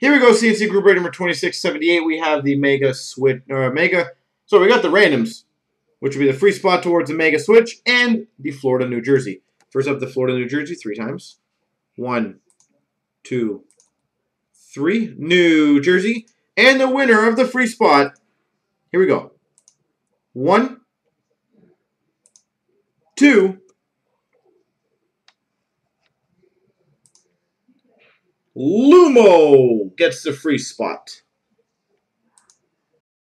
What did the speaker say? Here we go, CNC group rate number 2678. We have the Mega Switch, so we got the randoms, which would be the free spot towards the Mega Switch and the Florida, New Jersey. First up, the Florida, New Jersey, 3 times. 1, 2, 3. New Jersey. And the winner of the free spot, here we go. 1, 2. Lumo gets the free spot.